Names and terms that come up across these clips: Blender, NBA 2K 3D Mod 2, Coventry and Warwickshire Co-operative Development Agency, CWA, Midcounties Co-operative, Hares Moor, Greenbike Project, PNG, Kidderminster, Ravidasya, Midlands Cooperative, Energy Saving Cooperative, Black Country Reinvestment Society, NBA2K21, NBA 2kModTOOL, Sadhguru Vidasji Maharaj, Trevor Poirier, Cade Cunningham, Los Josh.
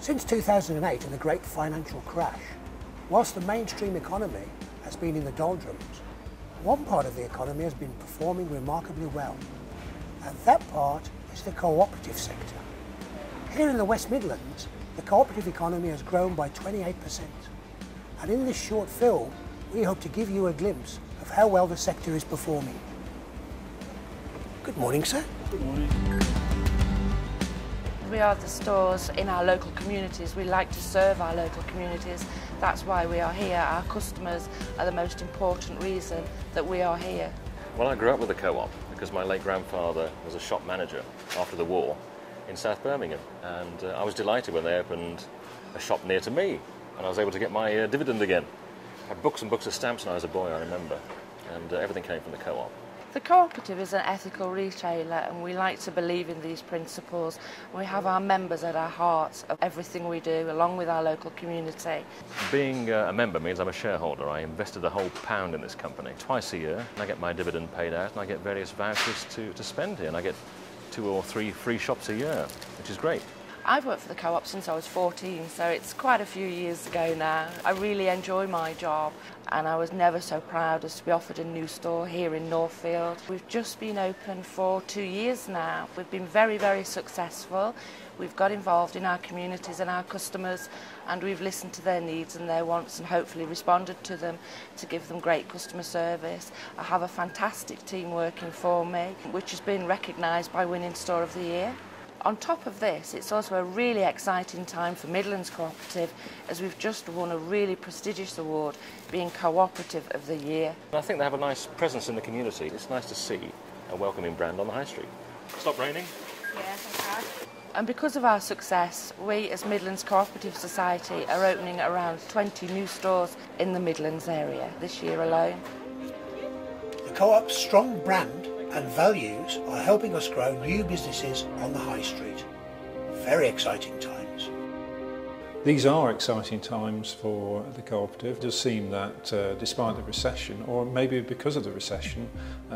Since 2008 and the great financial crash, whilst the mainstream economy has been in the doldrums, one part of the economy has been performing remarkably well, and that part is the cooperative sector. Here in the West Midlands, the cooperative economy has grown by 28%, and in this short film, we hope to give you a glimpse of how well the sector is performing. Good morning, sir. Good morning. We are the stores in our local communities. We like to serve our local communities. That's why we are here. Our customers are the most important reason that we are here. Well, I grew up with a co-op because my late grandfather was a shop manager after the war in South Birmingham, and I was delighted when they opened a shop near to me and I was able to get my dividend again. I had books and books of stamps when I was a boy, I remember, and everything came from the co-op. The cooperative is an ethical retailer, and we like to believe in these principles. We have our members at our hearts of everything we do, along with our local community. Being a member means I'm a shareholder. I invested the whole £1 in this company twice a year, and I get my dividend paid out, and I get various vouchers to spend here, and I get 2 or 3 free shops a year, which is great. I've worked for the co-op since I was 14, so it's quite a few years ago now. I really enjoy my job, and I was never so proud as to be offered a new store here in Northfield. We've just been open for 2 years now. We've been very, very successful. We've got involved in our communities and our customers, and we've listened to their needs and their wants and hopefully responded to them to give them great customer service. I have a fantastic team working for me, which has been recognised by winning Store of the Year. On top of this, it's also a really exciting time for Midlands Cooperative, as we've just won a really prestigious award, being Cooperative of the Year. I think they have a nice presence in the community. It's nice to see a welcoming brand on the high street. Stop raining. Yeah, thank God. And because of our success, we as Midlands Cooperative Society are opening around 20 new stores in the Midlands area this year alone. The co-op's strong brand and values are helping us grow new businesses on the high street. Very exciting times. These are exciting times for the cooperative. It does seem that despite the recession, or maybe because of the recession,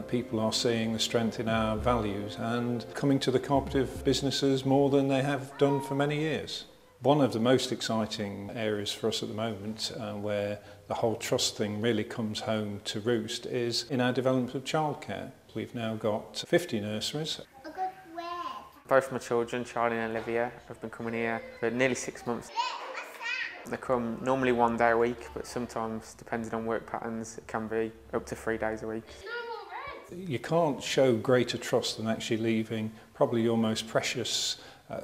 people are seeing the strength in our values and coming to the cooperative businesses more than they have done for many years. One of the most exciting areas for us at the moment, where the whole trust thing really comes home to roost, is in our development of childcare. We've now got 50 nurseries. Both my children, Charlie and Olivia, have been coming here for nearly 6 months. They come normally 1 day a week, but sometimes, depending on work patterns, it can be up to 3 days a week. You can't show greater trust than actually leaving probably your most precious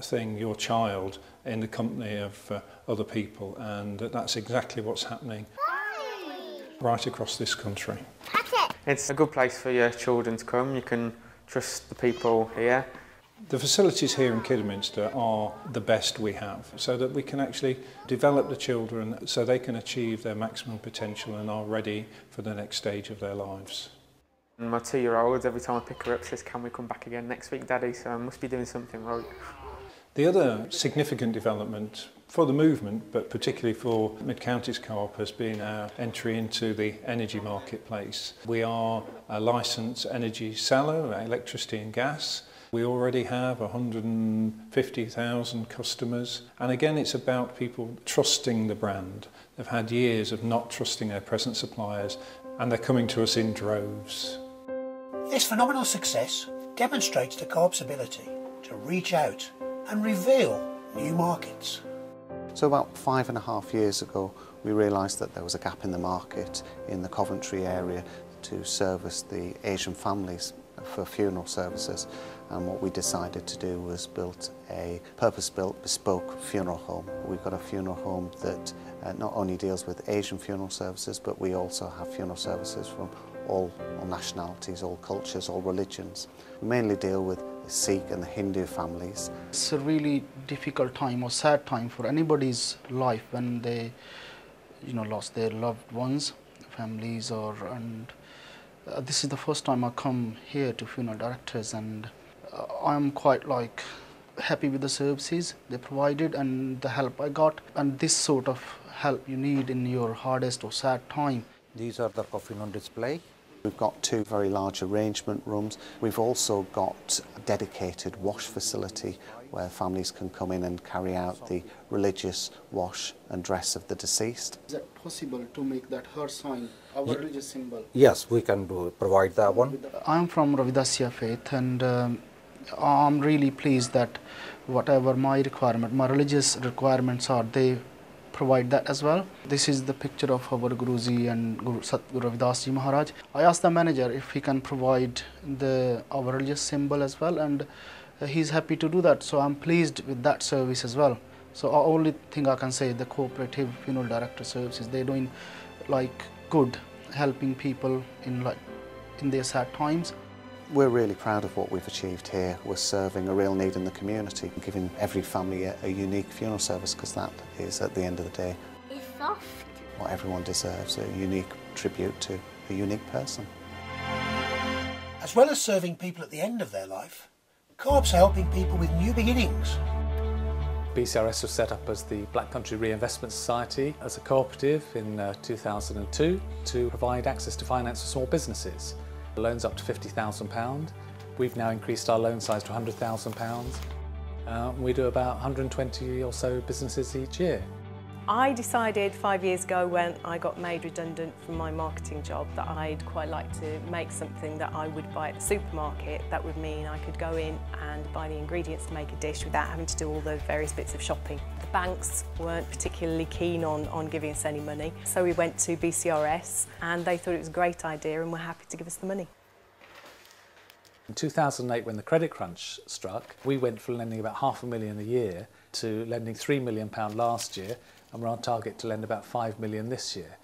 thing, your child, in the company of other people, and that's exactly what's happening right across this country. It's a good place for your children to come. You can trust the people here. The facilities here in Kidderminster are the best we have, so that we can actually develop the children so they can achieve their maximum potential and are ready for the next stage of their lives. My 2-year-old, every time I pick her up, says, "Can we come back again next week, Daddy?" So I must be doing something right. The other significant development for the movement, but particularly for Midcounties Co-op, has been our entry into the energy marketplace. We are a licensed energy seller, electricity and gas. We already have 150,000 customers, and again it's about people trusting the brand. They've had years of not trusting their present suppliers, and they're coming to us in droves. This phenomenal success demonstrates the co-op's ability to reach out and reveal new markets. So about 5.5 years ago, we realised that there was a gap in the market in the Coventry area to service the Asian families for funeral services, and what we decided to do was build a purpose-built bespoke funeral home. We've got a funeral home that not only deals with Asian funeral services, but we also have funeral services from all nationalities, all cultures, all religions. We mainly deal with the Sikh and the Hindu families. It's a really difficult time or sad time for anybody's life when they, lost their loved ones, families, and this is the first time I come here to funeral directors, and I'm quite happy with the services they provided and the help I got, and this sort of help you need in your hardest or sad time. These are the coffin on display. We've got two very large arrangement rooms. We've also got a dedicated wash facility where families can come in and carry out the religious wash and dress of the deceased. Is it possible to make that her sign our religious symbol? Yes, we can provide that one. I'm from Ravidasya faith, and I'm really pleased that whatever my religious requirements are, they provide that as well. This is the picture of our Guruji and Guru Sadhguru Vidasji Maharaj. I asked the manager if he can provide our religious symbol as well, and he's happy to do that, so I'm pleased with that service as well. So only thing I can say, the cooperative funeral director services, they're doing like good, helping people in their sad times. We're really proud of what we've achieved here. We're serving a real need in the community, giving every family a unique funeral service, because that is, at the end of the day, it's soft. What everyone deserves, a unique tribute to a unique person. As well as serving people at the end of their life, Co-ops are helping people with new beginnings. BCRS was set up as the Black Country Reinvestment Society as a cooperative in 2002 to provide access to finance for small businesses. The loans up to £50,000. We've now increased our loan size to £100,000. We do about 120 or so businesses each year. I decided 5 years ago, when I got made redundant from my marketing job, that I'd quite like to make something that I would buy at the supermarket. That would mean I could go in and buy the ingredients to make a dish without having to do all the various bits of shopping. The banks weren't particularly keen on giving us any money, so we went to BCRS and they thought it was a great idea and were happy to give us the money. In 2008, when the credit crunch struck, we went from lending about £500,000 a year to lending £3 million last year, and we're on target to lend about £5 million this year.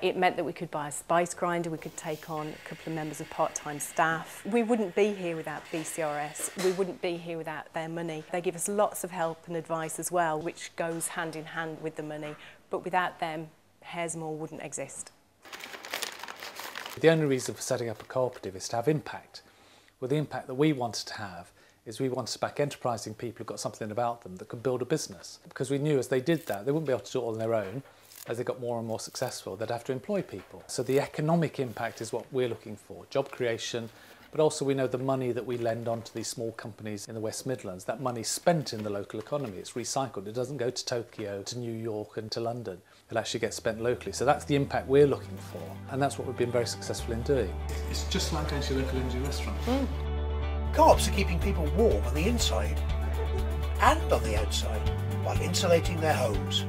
It meant that we could buy a spice grinder, we could take on a couple of members of part-time staff. We wouldn't be here without BCRS, we wouldn't be here without their money. They give us lots of help and advice as well, which goes hand in hand with the money, but without them, Hares Moor wouldn't exist. The only reason for setting up a cooperative is to have impact. Well, the impact that we wanted to have is we wanted to back enterprising people who've got something about them that could build a business. Because we knew as they did that, they wouldn't be able to do it on their own. As they got more and more successful, they'd have to employ people. So the economic impact is what we're looking for, job creation, but also we know the money that we lend on to these small companies in the West Midlands, that money's spent in the local economy, it's recycled, it doesn't go to Tokyo, to New York and to London. It actually gets spent locally. So that's the impact we're looking for, and that's what we've been very successful in doing. It's just like going to your local Indian restaurant. Mm. Co-ops are keeping people warm on the inside and on the outside while insulating their homes.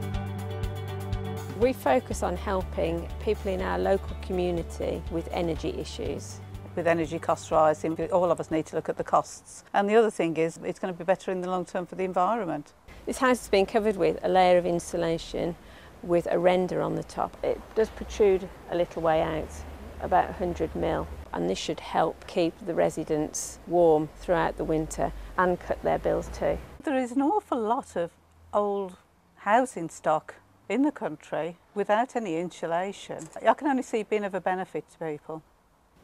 We focus on helping people in our local community with energy issues. With energy costs rising, all of us need to look at the costs. And the other thing is, it's going to be better in the long term for the environment. This house has been covered with a layer of insulation with a render on the top. It does protrude a little way out, about 100 mm, and this should help keep the residents warm throughout the winter and cut their bills too. There is an awful lot of old housing stock in the country without any insulation. I can only see it being of a benefit to people.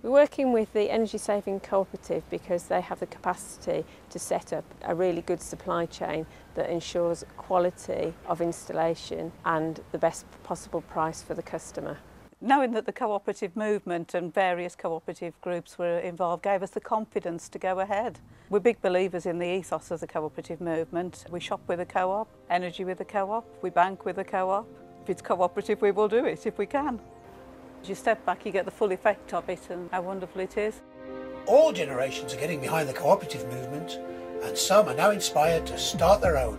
We're working with the Energy Saving Cooperative because they have the capacity to set up a really good supply chain that ensures quality of installation and the best possible price for the customer. Knowing that the cooperative movement and various cooperative groups were involved gave us the confidence to go ahead. We're big believers in the ethos of the cooperative movement. We shop with a co-op, energy with a co-op, we bank with a co-op. If it's cooperative, we will do it if we can. As you step back, you get the full effect of it and how wonderful it is. All generations are getting behind the cooperative movement, and some are now inspired to start their own.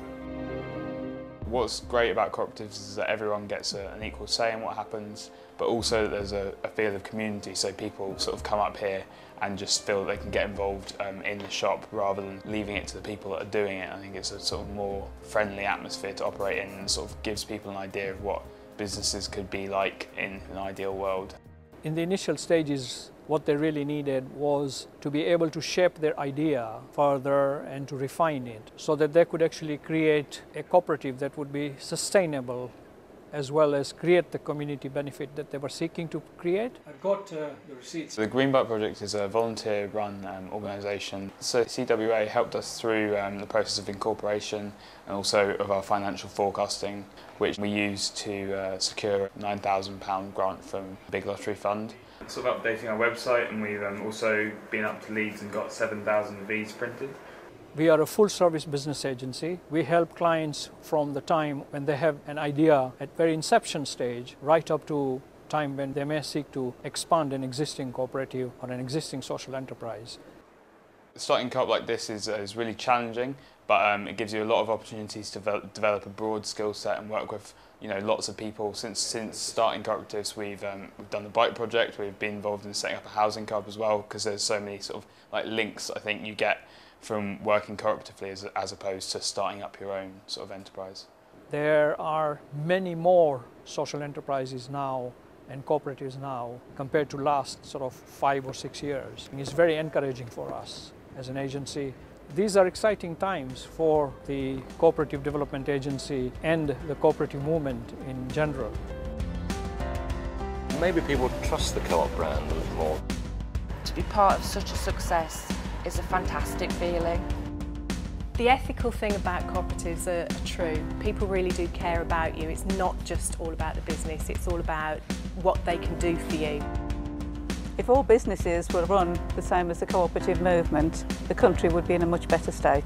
What's great about cooperatives is that everyone gets an equal say in what happens, but also there's a feel of community, so people sort of come up here and just feel they can get involved in the shop rather than leaving it to the people that are doing it. I think it's a sort of more friendly atmosphere to operate in, and sort of gives people an idea of what businesses could be like in an ideal world. In the initial stages, what they really needed was to be able to shape their idea further and to refine it so that they could actually create a cooperative that would be sustainable as well as create the community benefit that they were seeking to create. I've got the receipts. The Greenbike Project is a volunteer-run organisation. So CWA helped us through the process of incorporation and also of our financial forecasting, which we used to secure a £9,000 grant from Big Lottery Fund. Sort of updating our website, and we've also been up to Leeds and got 7,000 Vs printed. We are a full-service business agency. We help clients from the time when they have an idea at very inception stage right up to time when they may seek to expand an existing cooperative or an existing social enterprise. Starting a co-op like this is really challenging, but it gives you a lot of opportunities to develop a broad skill set and work with lots of people. Since starting cooperatives, we've done the bike project. We've been involved in setting up a housing co-op as well, because there's so many sort of links I think you get from working cooperatively as opposed to starting up your own sort of enterprise. There are many more social enterprises now and cooperatives now compared to last sort of 5 or 6 years. And it's very encouraging for us as an agency. These are exciting times for the Cooperative Development Agency and the cooperative movement in general. Maybe people trust the co-op brand a little more. To be part of such a success is a fantastic feeling. The ethical thing about cooperatives are true. People really do care about you. It's not just all about the business, it's all about what they can do for you. If all businesses were run the same as the cooperative movement, the country would be in a much better state.